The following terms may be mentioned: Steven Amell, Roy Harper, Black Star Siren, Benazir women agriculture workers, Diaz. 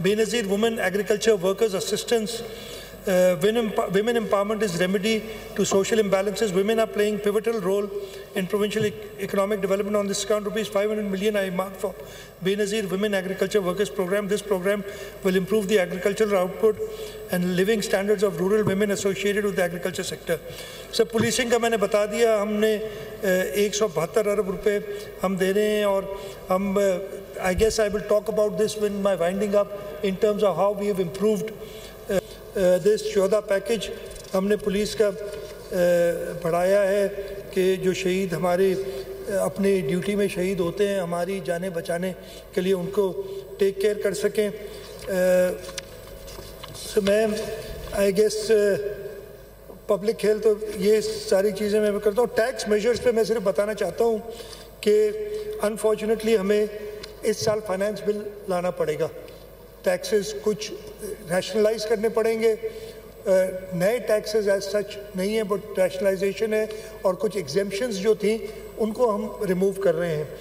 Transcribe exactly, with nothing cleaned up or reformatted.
Benazir Women Agriculture Workers Assistance. Uh, women, women empowerment is remedy to social imbalances. Women are playing pivotal role in provincial e economic development. On this account, rupees five hundred million I marked for Benazir Women Agriculture Workers Program. This program will improve the agricultural output and living standards of rural women associated with the agriculture sector. Sir, policing का मैंने बता दिया, हमने एक सौ बहत्तर अरब रुपये हम दे रहे हैं और हम I guess I will talk about this when my winding up in terms of how we have improved. Uh, this शोधा पैकेज हमने पुलिस का uh, बढ़ाया है कि जो शहीद हमारे uh, अपने ड्यूटी में शहीद होते हैं, हमारी जाने बचाने के लिए उनको टेक केयर कर सकें. So ma'am I guess public health तो ये सारी चीज़ें मैं करता हूँ. टैक्स मेजर्स पे मैं सिर्फ बताना चाहता हूँ कि अनफॉर्चुनेटली हमें इस साल फाइनेंस बिल लाना पड़ेगा. टैक्सेस कुछ रैशनलाइज करने पड़ेंगे. नए टैक्सेस एज सच नहीं है, बट रैशनलाइजेशन है और कुछ एग्जेम्पशंस जो थी उनको हम रिमूव कर रहे हैं.